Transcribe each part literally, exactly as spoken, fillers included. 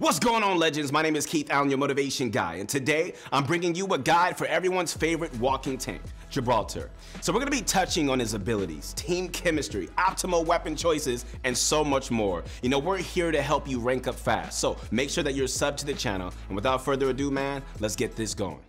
What's going on, legends? My name is Keith Allen, your motivation guy, and today I'm bringing you a guide for everyone's favorite walking tank, Gibraltar. So we're going to be touching on his abilities, team chemistry, optimal weapon choices, and so much more. You know, we're here to help you rank up fast, so make sure that you're subbed to the channel, and without further ado, man, let's get this going.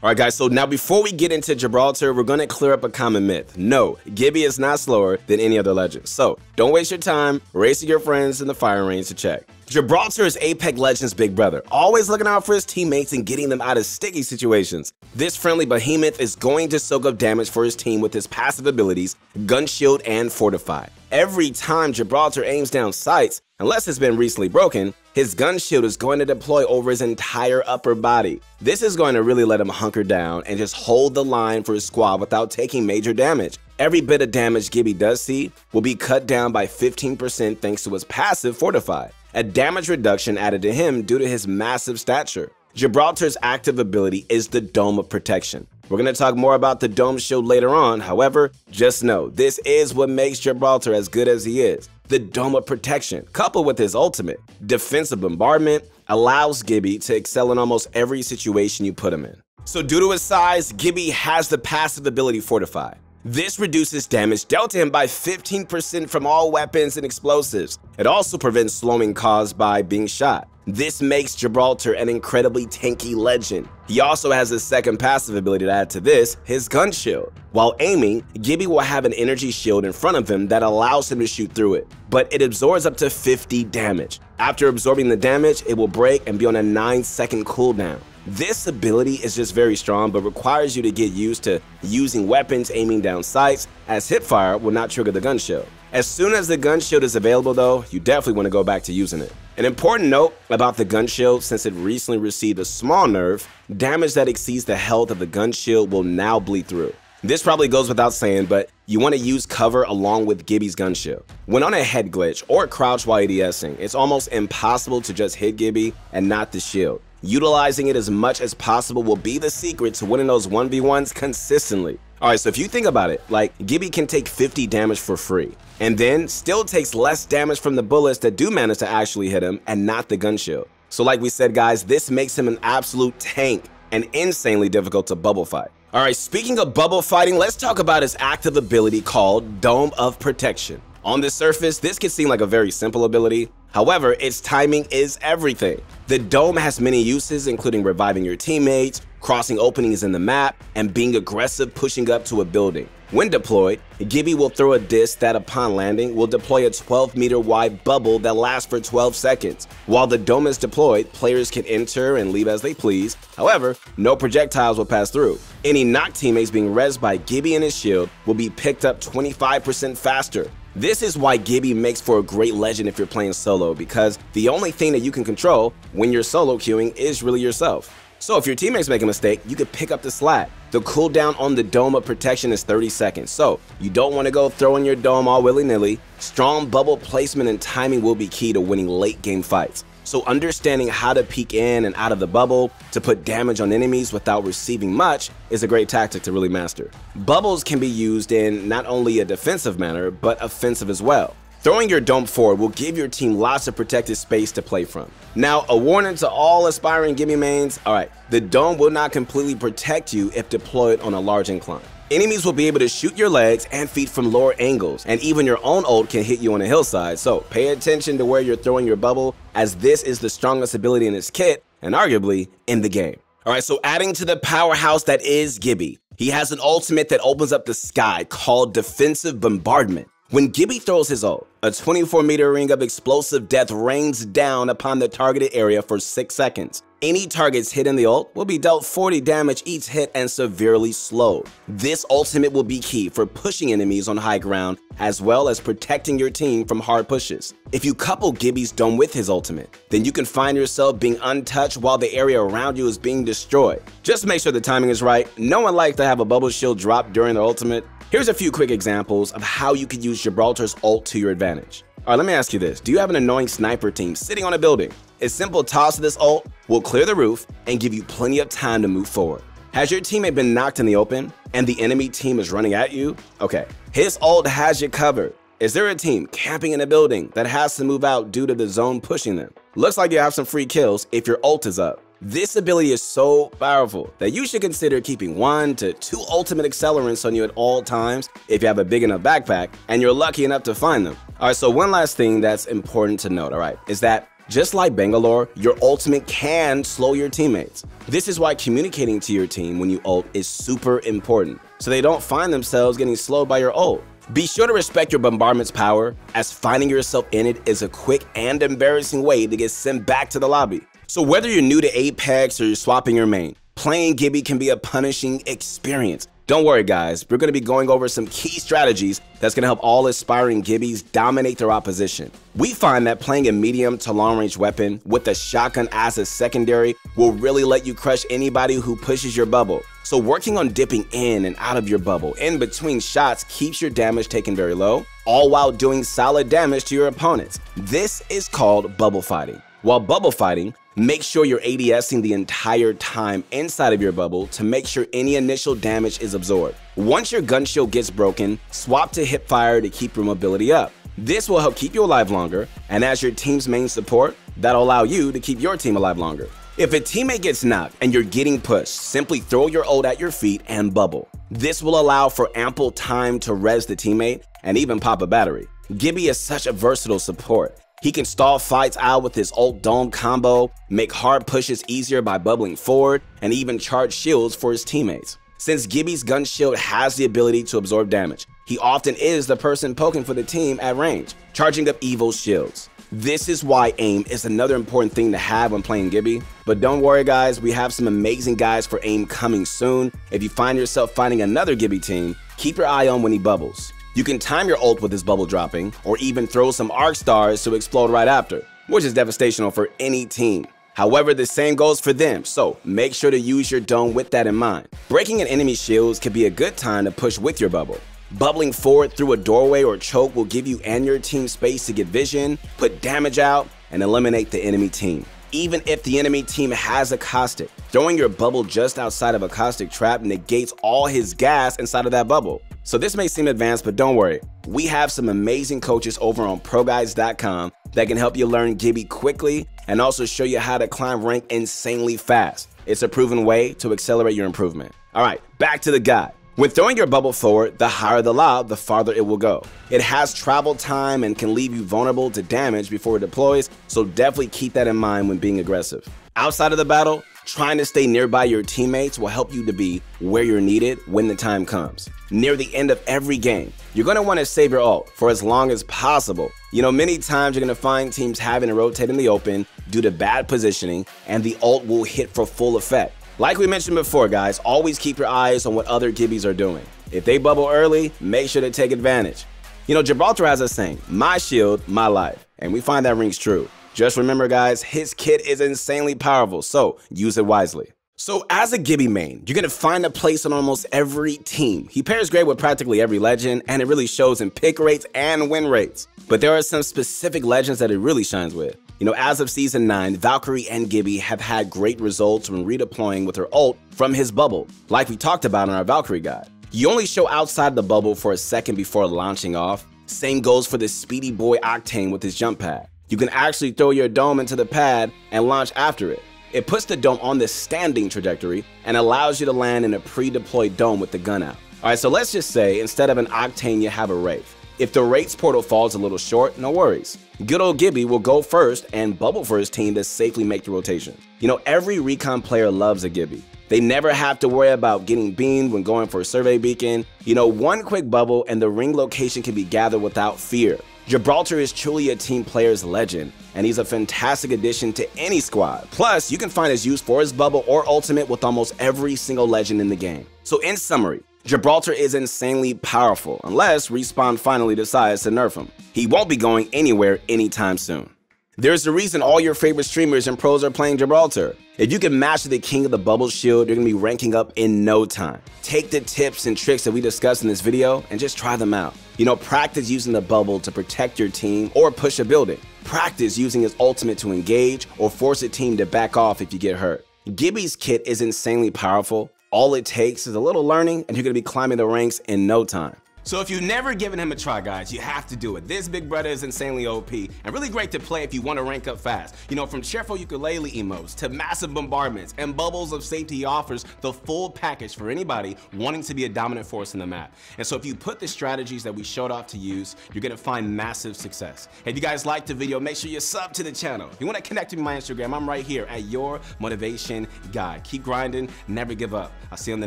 Alright guys, so now before we get into Gibraltar, we're going to clear up a common myth. No, Gibby is not slower than any other legend. So don't waste your time racing your friends in the firing range to check. Gibraltar is Apex Legends' big brother, always looking out for his teammates and getting them out of sticky situations. This friendly behemoth is going to soak up damage for his team with his passive abilities, Gunshield and Fortify. Every time Gibraltar aims down sights, unless it's been recently broken, his Gunshield is going to deploy over his entire upper body. This is going to really let him hunker down and just hold the line for his squad without taking major damage. Every bit of damage Gibby does see will be cut down by fifteen percent thanks to his passive Fortify, a damage reduction added to him due to his massive stature. Gibraltar's active ability is the Dome of Protection. We're going to talk more about the Dome Shield later on, however, just know this is what makes Gibraltar as good as he is. The Dome of Protection, coupled with his ultimate, Defensive Bombardment, allows Gibby to excel in almost every situation you put him in. So due to his size, Gibby has the passive ability Fortify. This reduces damage dealt to him by fifteen percent from all weapons and explosives. It also prevents slowing caused by being shot. This makes Gibraltar an incredibly tanky legend. He also has a second passive ability to add to this, his gun shield. While aiming, Gibby will have an energy shield in front of him that allows him to shoot through it, but it absorbs up to fifty damage. After absorbing the damage, it will break and be on a nine second cooldown. This ability is just very strong, but requires you to get used to using weapons aiming down sights, as hipfire will not trigger the gun shield. As soon as the gun shield is available though, you definitely want to go back to using it. An important note about the gun shield, since it recently received a small nerf, damage that exceeds the health of the gun shield will now bleed through. This probably goes without saying, but you want to use cover along with Gibby's gun shield. When on a head glitch or crouch while ADSing, it's almost impossible to just hit Gibby and not the shield. Utilizing it as much as possible will be the secret to winning those one v ones consistently. Alright, so if you think about it, like Gibby can take fifty damage for free, and then still takes less damage from the bullets that do manage to actually hit him and not the gun shield. So like we said guys, this makes him an absolute tank and insanely difficult to bubble fight. Alright, speaking of bubble fighting, let's talk about his active ability called Dome of Protection. On the surface, this could seem like a very simple ability. However, its timing is everything. The dome has many uses, including reviving your teammates, crossing openings in the map, and being aggressive pushing up to a building. When deployed, Gibby will throw a disc that upon landing will deploy a twelve meter wide bubble that lasts for twelve seconds. While the dome is deployed, players can enter and leave as they please. However, no projectiles will pass through. Any knocked teammates being rezzed by Gibby and his shield will be picked up twenty-five percent faster. This is why Gibby makes for a great legend if you're playing solo, because the only thing that you can control when you're solo queuing is really yourself. So if your teammates make a mistake, you can pick up the slack. The cooldown on the Dome of Protection is thirty seconds, so you don't want to go throwing your dome all willy-nilly. Strong bubble placement and timing will be key to winning late game fights. So understanding how to peek in and out of the bubble to put damage on enemies without receiving much is a great tactic to really master. Bubbles can be used in not only a defensive manner, but offensive as well. Throwing your dome forward will give your team lots of protected space to play from. Now, a warning to all aspiring Gibby mains, alright, the dome will not completely protect you if deployed on a large incline. Enemies will be able to shoot your legs and feet from lower angles, and even your own ult can hit you on a hillside, so pay attention to where you're throwing your bubble, as this is the strongest ability in his kit, and arguably, in the game. Alright, so adding to the powerhouse that is Gibby, he has an ultimate that opens up the sky called Defensive Bombardment. When Gibby throws his ult, a twenty-four meter ring of explosive death rains down upon the targeted area for six seconds. Any targets hit in the ult will be dealt forty damage each hit and severely slowed. This ultimate will be key for pushing enemies on high ground as well as protecting your team from hard pushes. If you couple Gibby's dome with his ultimate, then you can find yourself being untouched while the area around you is being destroyed. Just make sure the timing is right. No one likes to have a bubble shield drop during their ultimate. Here's a few quick examples of how you could use Gibraltar's ult to your advantage. Alright, let me ask you this. Do you have an annoying sniper team sitting on a building? A simple toss of this ult will clear the roof and give you plenty of time to move forward. Has your teammate been knocked in the open and the enemy team is running at you? Okay, his ult has you covered. Is there a team camping in a building that has to move out due to the zone pushing them? Looks like you have some free kills if your ult is up. This ability is so powerful that you should consider keeping one to two ultimate accelerants on you at all times if you have a big enough backpack and you're lucky enough to find them. All right, so one last thing that's important to note, all right, is that just like Bangalore, your ultimate can slow your teammates. This is why communicating to your team when you ult is super important, so they don't find themselves getting slowed by your ult. Be sure to respect your bombardment's power, as finding yourself in it is a quick and embarrassing way to get sent back to the lobby. So whether you're new to Apex or you're swapping your main, playing Gibby can be a punishing experience. Don't worry guys, we're gonna be going over some key strategies that's gonna help all aspiring Gibbies dominate their opposition. We find that playing a medium to long range weapon with a shotgun as a secondary will really let you crush anybody who pushes your bubble. So working on dipping in and out of your bubble in between shots keeps your damage taken very low, all while doing solid damage to your opponents. This is called bubble fighting. While bubble fighting, make sure you're ADSing the entire time inside of your bubble to make sure any initial damage is absorbed. Once your gun shield gets broken, swap to hip fire to keep your mobility up. This will help keep you alive longer, and as your team's main support, that'll allow you to keep your team alive longer. If a teammate gets knocked and you're getting pushed, simply throw your ult at your feet and bubble. This will allow for ample time to res the teammate and even pop a battery. Gibby is such a versatile support. He can stall fights out with his ult dome combo, make hard pushes easier by bubbling forward, and even charge shields for his teammates. Since Gibby's gun shield has the ability to absorb damage, he often is the person poking for the team at range, charging up evil shields. This is why aim is another important thing to have when playing Gibby. But don't worry guys, we have some amazing guides for aim coming soon. If you find yourself fighting another Gibby team, keep your eye on when he bubbles. You can time your ult with his bubble dropping, or even throw some arc stars to explode right after, which is devastational for any team. However, the same goes for them, so make sure to use your dome with that in mind. Breaking an enemy's shields can be a good time to push with your bubble. Bubbling forward through a doorway or choke will give you and your team space to get vision, put damage out, and eliminate the enemy team. Even if the enemy team has a caustic, throwing your bubble just outside of a caustic trap negates all his gas inside of that bubble. So this may seem advanced, but don't worry. We have some amazing coaches over on Pro Guides dot com that can help you learn Gibby quickly and also show you how to climb rank insanely fast. It's a proven way to accelerate your improvement. All right, back to the guide. When throwing your bubble forward, the higher the lob, the farther it will go. It has travel time and can leave you vulnerable to damage before it deploys, so definitely keep that in mind when being aggressive. Outside of the battle, trying to stay nearby your teammates will help you to be where you're needed when the time comes. Near the end of every game, you're gonna wanna save your ult for as long as possible. You know, many times you're gonna find teams having to rotate in the open due to bad positioning, and the ult will hit for full effect. Like we mentioned before, guys, always keep your eyes on what other Gibbies are doing. If they bubble early, make sure to take advantage. You know, Gibraltar has a saying, my shield, my life. And we find that rings true. Just remember, guys, his kit is insanely powerful, so use it wisely. So as a Gibby main, you're gonna find a place on almost every team. He pairs great with practically every legend, and it really shows in pick rates and win rates. But there are some specific legends that it really shines with. You know, as of Season nine, Valkyrie and Gibby have had great results when redeploying with her ult from his bubble, like we talked about in our Valkyrie guide. You only show outside the bubble for a second before launching off. Same goes for the speedy boy Octane with his jump pad. You can actually throw your dome into the pad and launch after it. It puts the dome on the standing trajectory and allows you to land in a pre-deployed dome with the gun out. All right, so let's just say instead of an Octane, you have a Wraith. If the Wraith's portal falls a little short, no worries. Good old Gibby will go first and bubble for his team to safely make the rotation. You know, every recon player loves a Gibby. They never have to worry about getting beamed when going for a survey beacon. You know, one quick bubble and the ring location can be gathered without fear. Gibraltar is truly a team player's legend, and he's a fantastic addition to any squad. Plus, you can find his use for his bubble or ultimate with almost every single legend in the game. So in summary, Gibraltar is insanely powerful, unless Respawn finally decides to nerf him. He won't be going anywhere anytime soon. There's a reason all your favorite streamers and pros are playing Gibraltar. If you can master the king of the bubble shield, you're gonna be ranking up in no time. Take the tips and tricks that we discussed in this video and just try them out. You know, practice using the bubble to protect your team or push a building. Practice using his ultimate to engage or force a team to back off if you get hurt. Gibby's kit is insanely powerful, All it takes is a little learning and you're gonna be climbing the ranks in no time. So if you've never given him a try, guys, you have to do it. This big brother is insanely O P and really great to play if you want to rank up fast. You know, from cheerful ukulele emotes to massive bombardments and bubbles of safety, he offers the full package for anybody wanting to be a dominant force in the map. And so if you put the strategies that we showed off to use, you're going to find massive success. If you guys liked the video, make sure you sub to the channel. If you want to connect with me on my Instagram, I'm right here at YourMotivationGuy. Keep grinding, never give up. I'll see you on the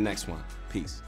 next one. Peace.